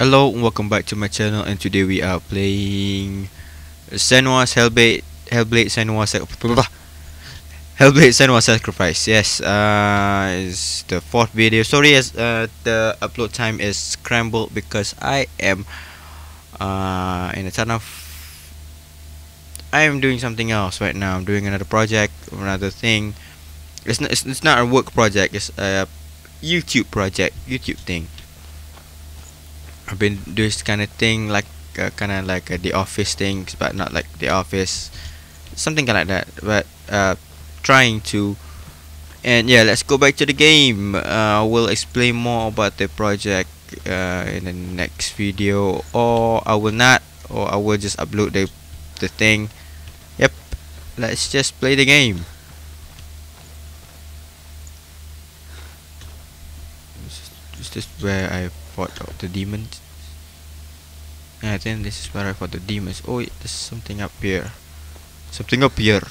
Hello and welcome back to my channel, and today we are playing Senua's Hellblade Senua's Sacrifice. Yes, it's the fourth video. Sorry, as the upload time is scrambled because I am in a ton of I am doing something else right now. I'm doing another project, another thing. It's not a work project, it's a YouTube project, YouTube thing. I've been doing this kind of thing, like the office things, but not like the office, something like that, but trying to. And yeah, let's go back to the game. We'll explain more about the project in the next video, or I will not, or I will just upload the thing. Yep, let's just play the game. Is this where I fought the demons? Yeah, I think this is where I fought the demons. Oh, there's something up here. Something up here.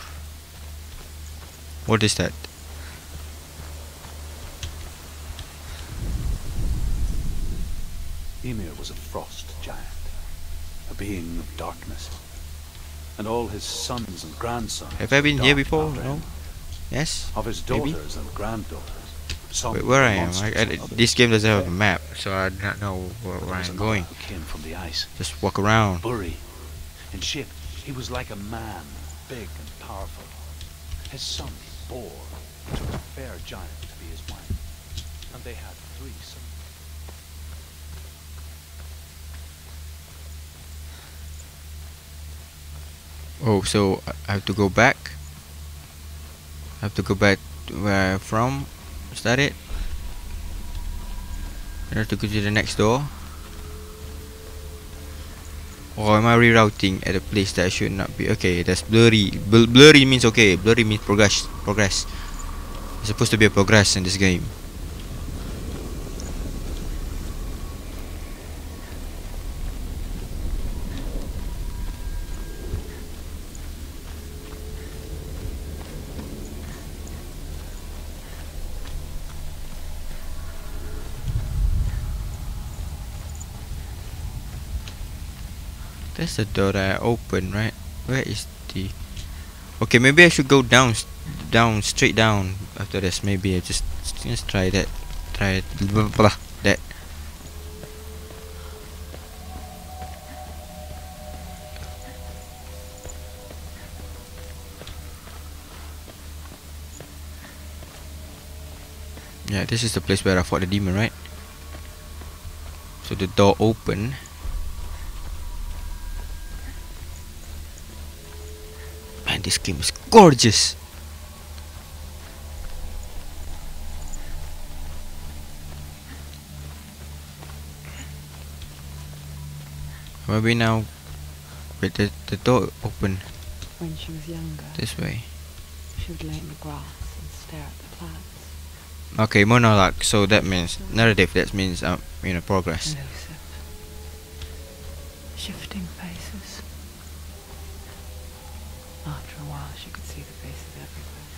What is that? Ymir was a frost giant, a being of darkness, and all his sons and grandsons. Have I been here before? No. Yes. Of his daughters and granddaughters. Wait, where I am? This game doesn't have a map, so I do not know where I am going. Came from the ice. Just walk around. Bury. In ship, he was like a man, big and powerful. His son, Thor, took a fair giant to be his wife, and they had 3 sons. Oh, so I have to go back. I have to go back to where I'm from. Is that it? I have to go to the next door. Or am I rerouting at a place that I should not be? Okay, that's blurry. Blurry means okay. Blurry means progress. Progress. There's supposed to be a progress in this game. That's the door that I opened, right? Where is the... Okay, maybe I should go down, straight down after this. Maybe I just try that. Try it. Blah, blah, blah, that. Yeah, this is the place where I fought the demon, right? So the door open. This game is gorgeous. Maybe now with the door open. When she was younger, this way. She would lay in the grass and stare at the plants. Okay, monologue. So that means narrative. That means progress. Elusive. Shifting faces. After a while, she could see the faces everywhere.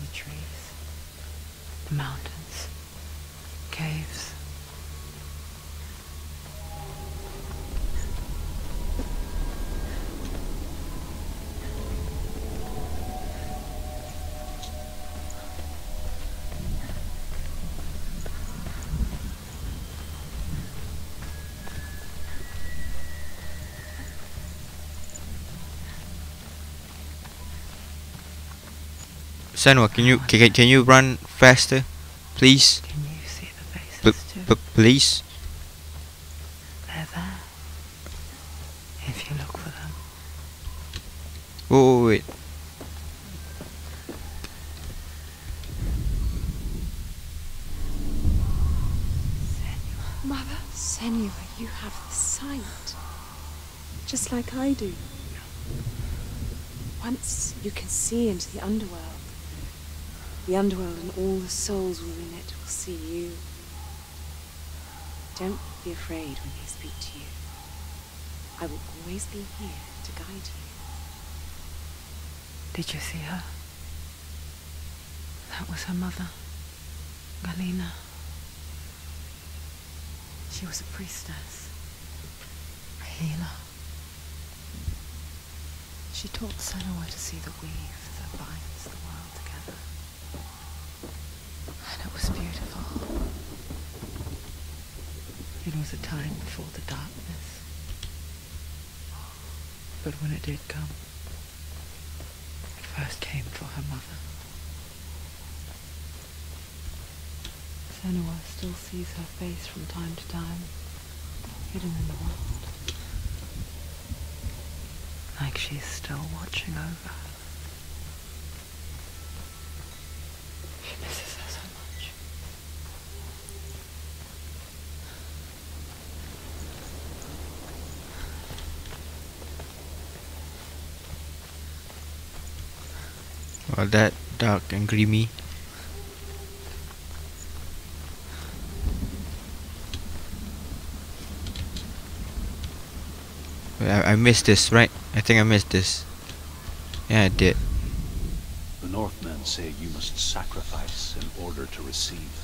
The trees, the mountains, caves. Senua, can you run faster, please? Can you see the faces too? Please. They're there. If you look for them. Oh wait. Senua. Mother, Senua, you have the sight, just like I do. Once you can see into the underworld. The underworld and all the souls within it will see you. Don't be afraid when they speak to you. I will always be here to guide you. Did you see her? That was her mother, Galina. She was a priestess, a healer. She taught Senua to see the weave that binds the world together. And it was beautiful. It was a time before the darkness. But when it did come, it first came for her mother. Senua still sees her face from time to time, hidden in the world. Like she's still watching over her. She misses her so much. Well, that dark and grimy. I missed this, right? I think I missed this. Yeah, I did. The Northmen say you must sacrifice in order to receive.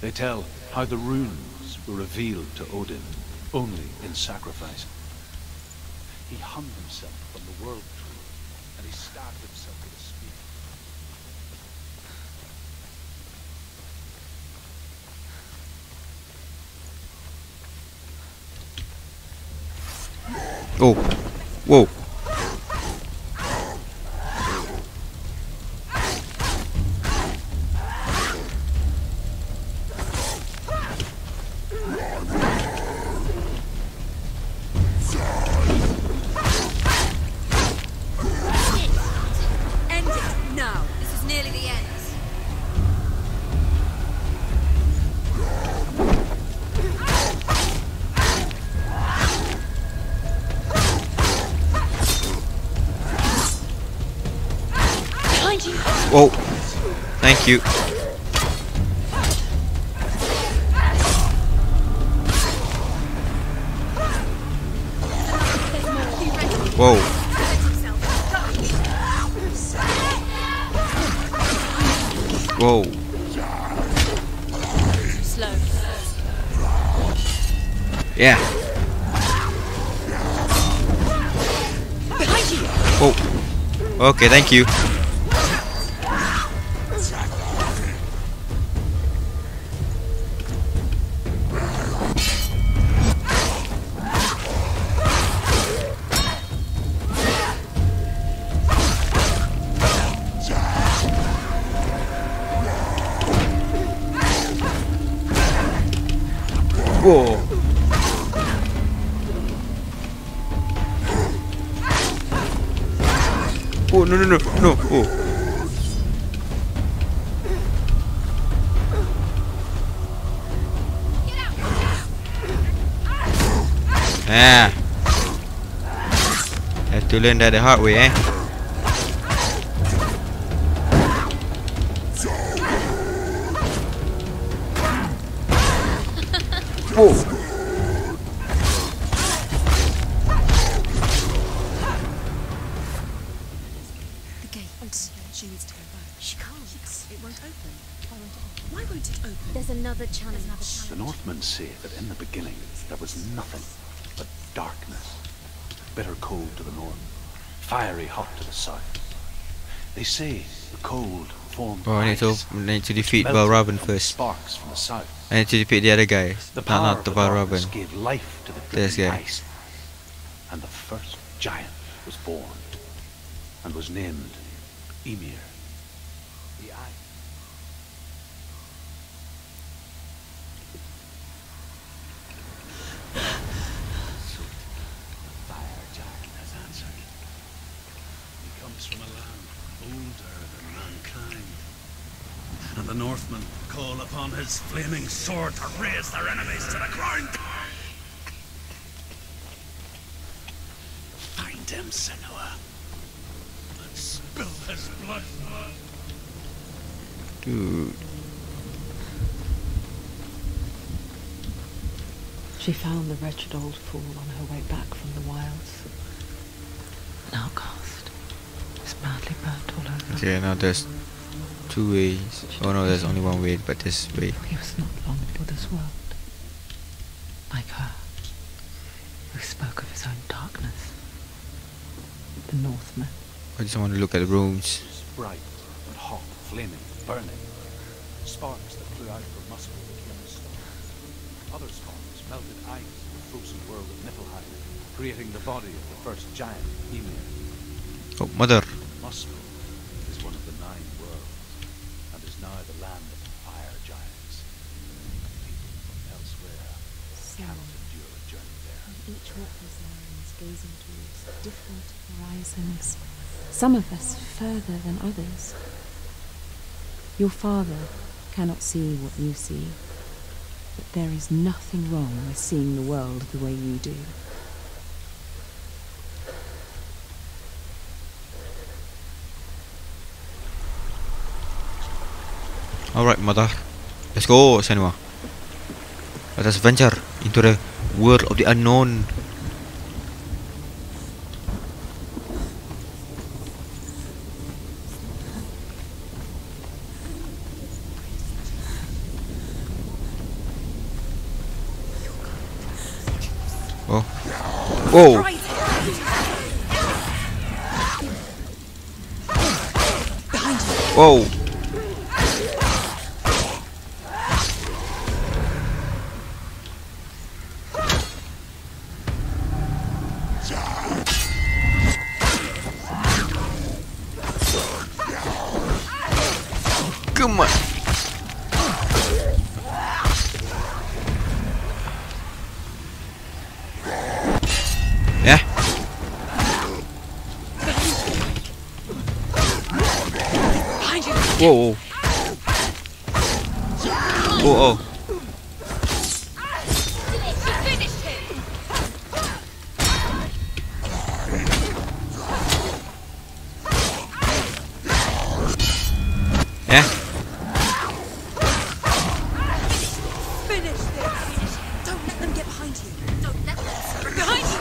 They tell how the runes were revealed to Odin only in sacrifice. He hung himself from the world tree, and he stabbed himself with a spear. Oh, whoa. Oh, thank you. Whoa. Whoa. Yeah. Oh. Okay, thank you. Whoa. Oh, no, no, no, no. Oh. Ah. Have to learn that the hard way, eh? Whoa. The gate. She needs to go back. She can't. It won't open. Why won't it open? There's another challenge. The Northmen say that in the beginning there was nothing but darkness. Bitter cold to the north, fiery hot to the south. They say the cold formed. Oh, I need to defeat Balraven first. Sparks from the south. I need to defeat the other guy. Not the Balraven. This guy. And the first giant was born and was named Ymir. The Eye. Surt, the fire giant, has answered. He comes from a land older than mankind. And the Northmen call upon his flaming sword to raise their enemies to the ground. Find him, Senua, and spill his blood. Dude. She found the wretched old fool on her way back from the wilds. An outcast is madly burnt all over. Okay, now there's two ways. Oh no, there's only one way, but this way. He was not long for this world. the Northmen. I just want to look at the rooms. Bright, but hot, flaming, burning. Sparks that flew out from Muspel with yellow stones. Other sparks melted ice in the frozen world of Niflheim, creating the body of the first giant, Ymir. Oh, mother. Muspel is one of the 9 worlds, and is now the land of the fire giants. People from elsewhere cannot endure a journey there. And each one of those lands gazing towards different horizons, some of us further than others. Your father cannot see what you see, but there is nothing wrong with seeing the world the way you do. Alright, mother. Let's go, Senua. Let us venture into the world of the unknown. Oh. Whoa. Whoa. Whoa, whoa. Whoa, whoa. Yeah. Finish this. Don't let them get behind you. Don't let them behind you.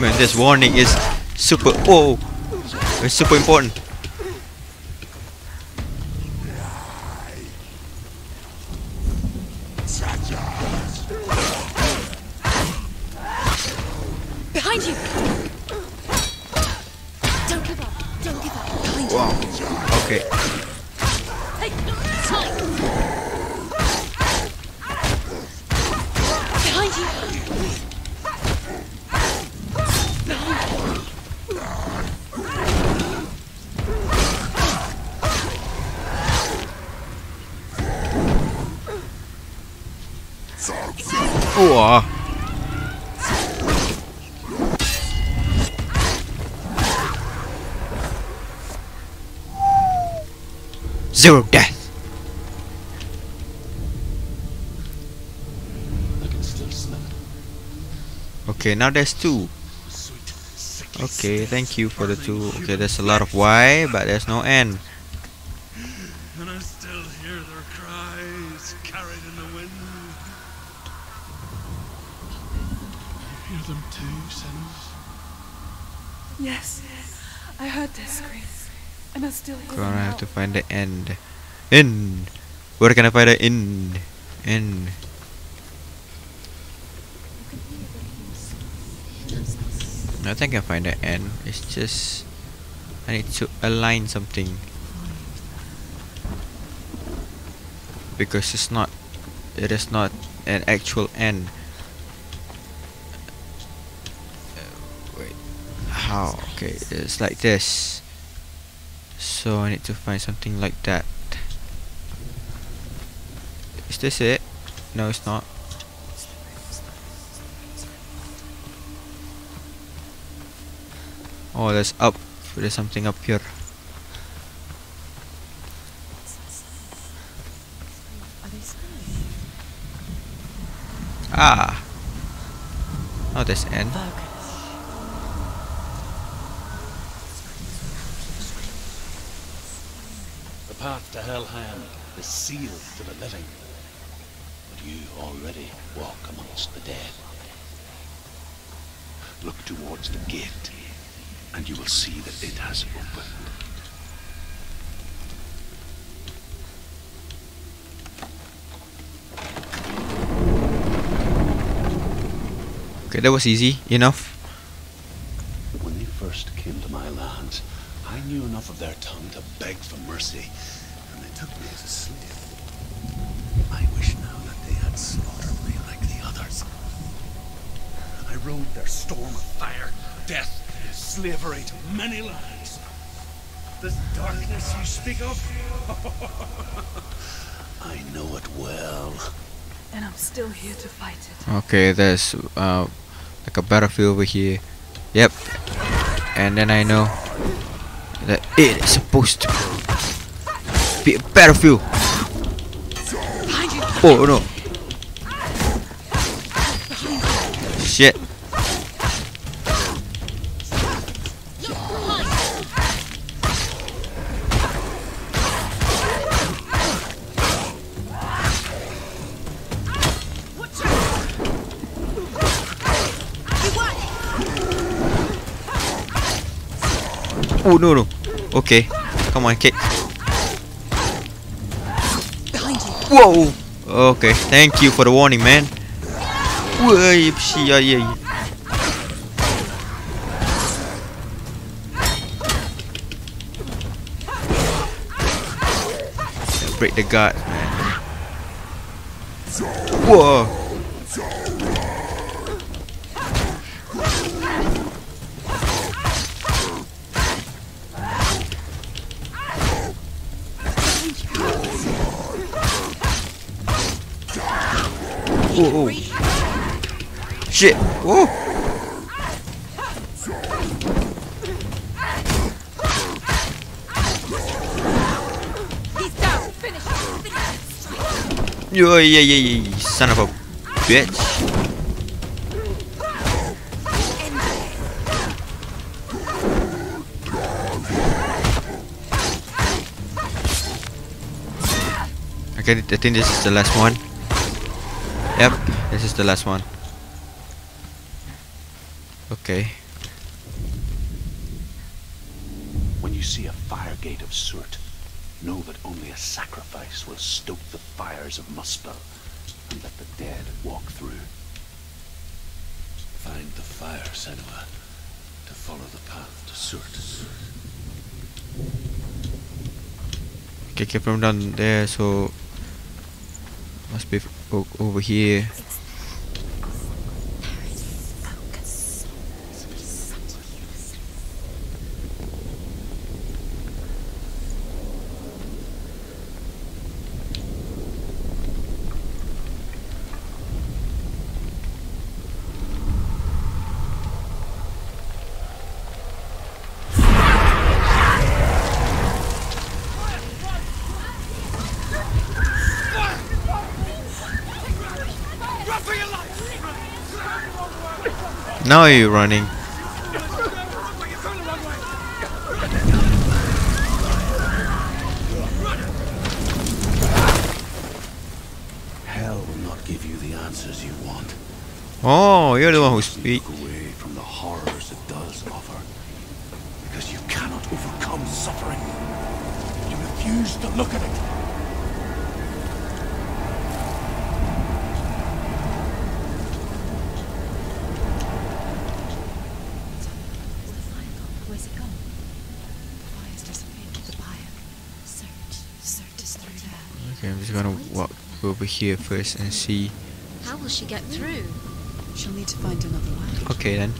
Man, this warning is super. Oh, it's super important. Behind you! Don't give up! Don't give up! Behind you! Wow. Okay. Behind you! Oh. Zero death. I can still smell it. Okay, now there's 2. Okay, thank you for the 2. Okay, there's a lot of Y, but there's no N. And I still hear their cries carried in the wind. You hear them too, Senus? Yes, I heard their screams. I must still hear them. Gonna have to find the end. End. Where can I find the end? End. I think I find the end. It's just I need to align something because it's not. It is not an actual end. Oh, okay, it's like this. So I need to find something like that. Is this it? No, it's not. Oh, there's up. There's something up here. Ah. Oh, there's N. The path to Helheim is sealed to the living, but you already walk amongst the dead. Look towards the gate, and you will see that it has opened. Okay, that was easy enough. When they first came to my lands, I knew enough of their tongue to beg for mercy, and they took me as a slave. I wish now that they had slaughtered me like the others. I rode their storm of fire, death, slavery to many lands. This darkness you speak of? I know it well. And I'm still here to fight it. Okay, there's like a battlefield over here. Yep. And then I know that it is supposed to be a battlefield. Oh no. Shit. Oh no no. Okay. Come on, kick. Whoa. Okay. Thank you for the warning, man. Break the guard, man. Whoa. Oh, oh. Shit. Whoa. He's down. Finish him. Yeah, yeah, yeah, yeah. Son of a bitch. Okay, I think this is the last one. Yep, this is the last one. Okay. When you see a fire gate of Surt, know that only a sacrifice will stoke the fires of Muspel and let the dead walk through. Find the fire, Senua, to follow the path to Surt. Okay, keep him down there, so must be over here. Now you're running. Hell will not give you the answers you want. Oh, you're the one who speaks. Away from the horrors it does offer, because you cannot overcome suffering. You refuse to look at it. Over here first and see. How will she get through? She'll need to find another way. Okay then.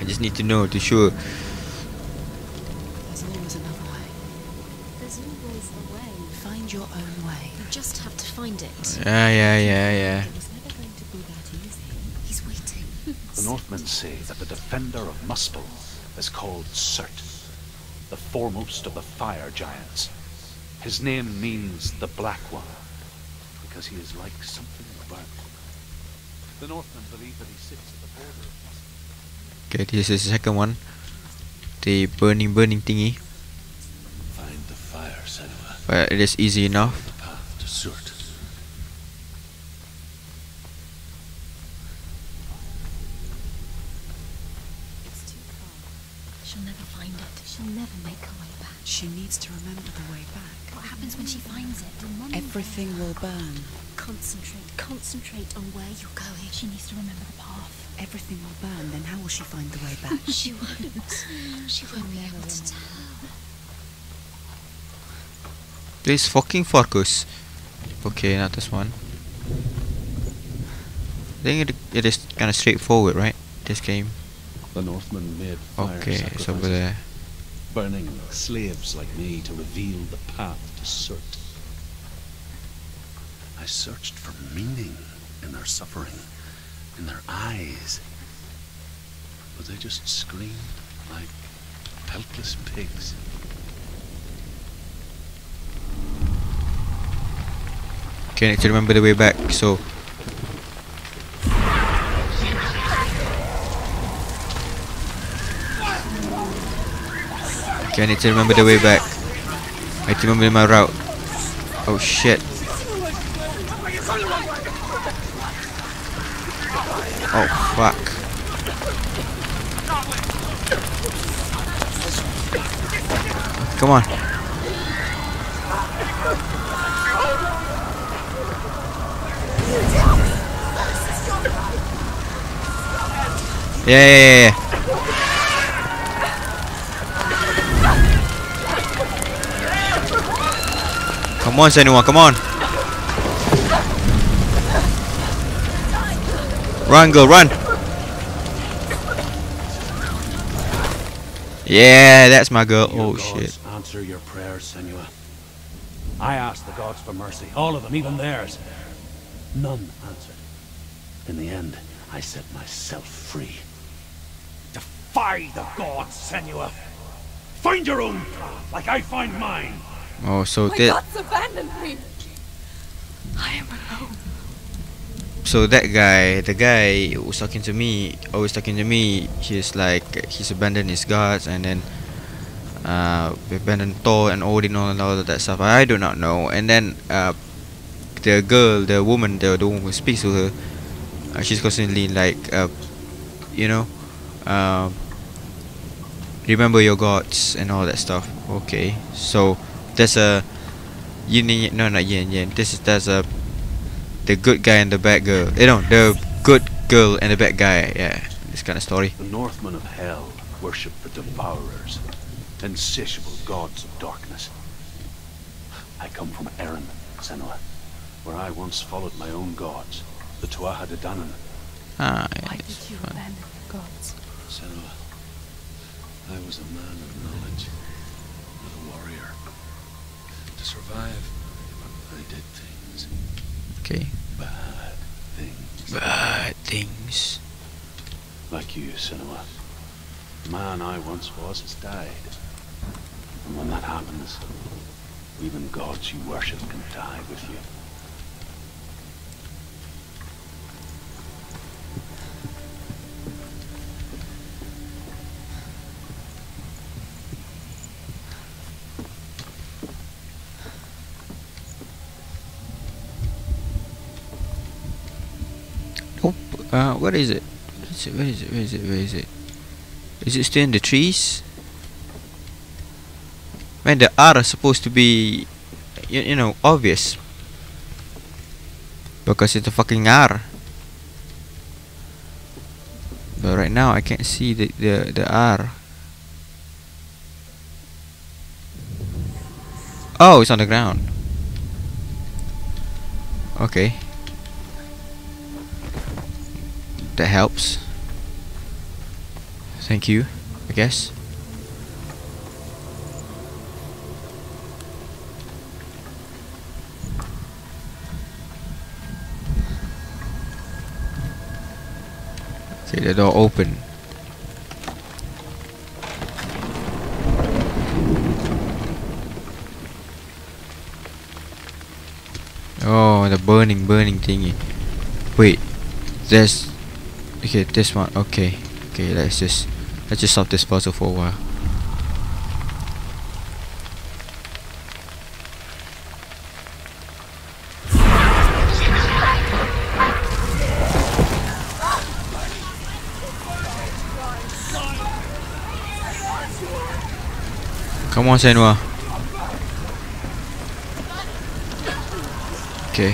I just need to know to sure. There's always another way. There's always a way. Find your own way. You just have to find it. Yeah. It was never going to be that easy. He's waiting. The Northmen say that the defender of Muspel is called Surt, the foremost of the fire giants. His name means the Black One, because he is like something burnt. The Northmen believe that he sits at the border of... Okay, this is the second one. The burning thingy. Find the fire, Senua. But it is easy enough. The path to Surt. It's too far. She'll never find it. She'll never make her way back. She needs to remember the way back. What happens when she finds it? Everything will burn. Concentrate on where you're going. She needs to remember the path. Everything will burn, then how will she find the way back? She won't. She won't be able to tell. Please fucking focus. Okay, not this one. I think it is kind of straightforward, right? This game. The Northmen made fire sacrifices, it's over there. Burning slaves like me to reveal the path to Surt. I searched for meaning in their suffering, in their eyes. But they just screamed like helpless pigs. Okay, I need to remember the way back, so... Okay, I need to remember the way back. I need to remember my route. Oh shit. Oh fuck. Come on. Yeah. Come on, Senua, come on. Run, girl, run. Yeah, that's my girl. Oh shit. Answer your prayers, Senua. I asked the gods for mercy, all of them, even theirs. None answered. In the end, I set myself free. Defy the gods, Senua. Find your own path, like I find mine. Oh, so that. My gods abandoned me. I am alone. So that guy, the guy who was talking to me, he's like, he's abandoned his gods, and then abandoned Thor and Odin and all of that stuff. I do not know. And then the girl, the woman who speaks to her, she's constantly like, remember your gods and all that stuff. Okay, so. There's a yin and yang, no, not yin and yang. There's the good guy and the bad girl. You know, the good girl and the bad guy. Yeah, this kind of story. The Northmen of Hell worship the Devourers, insatiable gods of darkness. I come from Erin, Senua, where I once followed my own gods, the Tuatha de Danann. Ah, yes. Why did you abandon the gods? Senua, I was a man of knowledge, not a warrior. Survive. I did things. Okay. Bad things. Bad things. Like you, Senua. The man I once was has died. And when that happens, even gods you worship can die with you. What is it? Where is it? Is it still in the trees? Man, the R is supposed to be, you know, obvious. Because it's a fucking R. But right now I can't see the R. Oh, it's on the ground. Okay. That helps. Thank you, I guess. Okay, the door open. Oh, the burning thingy. Wait, there's. Okay, this one. Okay. Let's just stop this puzzle for a while. Come on, Senua. Okay.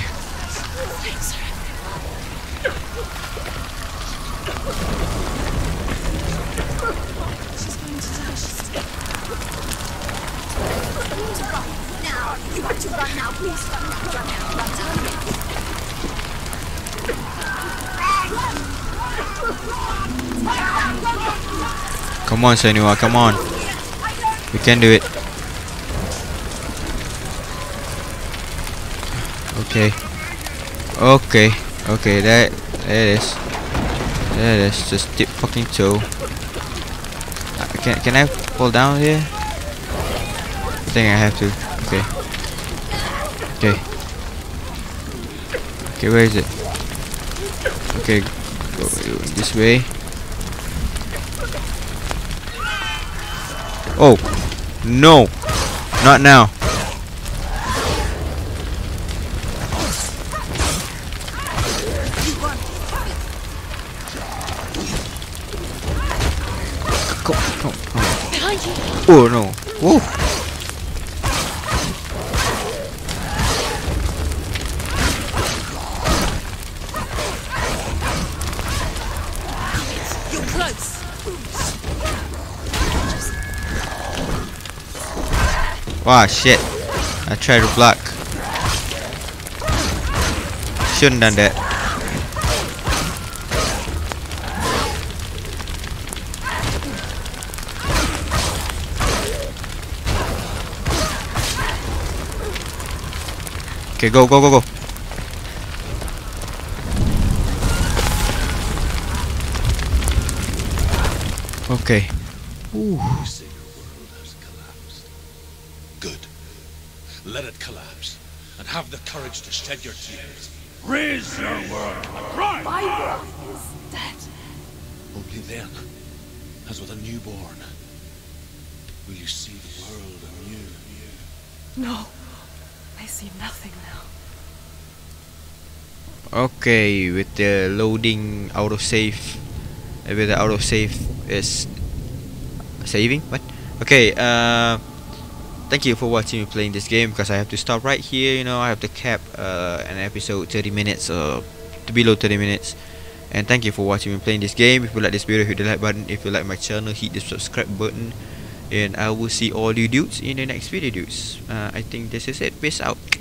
Come on, Senua, come on. We can do it. Okay. Okay. Okay, there it is. There it is. Just dip fucking toe. Can I fall down here? I think I have to. Okay. Okay. Okay, where is it? Okay, go this way. Oh no, not now. Oh no. Whoa. You're close. Wow, shit. I tried to block. Shouldn't have done that. Okay, go, go, go, go. Okay. Ooh. You say your world has collapsed. Good. Let it collapse, and have the courage to shed your tears. Raise your world. Cry. My world is dead. Only then, as with a newborn, will you see the world anew. No. I see nothing now. Okay, with the loading out of save, with the out of save is saving. What? Okay. Thank you for watching me playing this game, because I have to stop right here. You know, I have to cap an episode 30 minutes to below 30 minutes. And thank you for watching me playing this game. If you like this video, hit the like button. If you like my channel, hit the subscribe button. And I will see all you dudes in the next video, dudes. I think this is it. Peace out.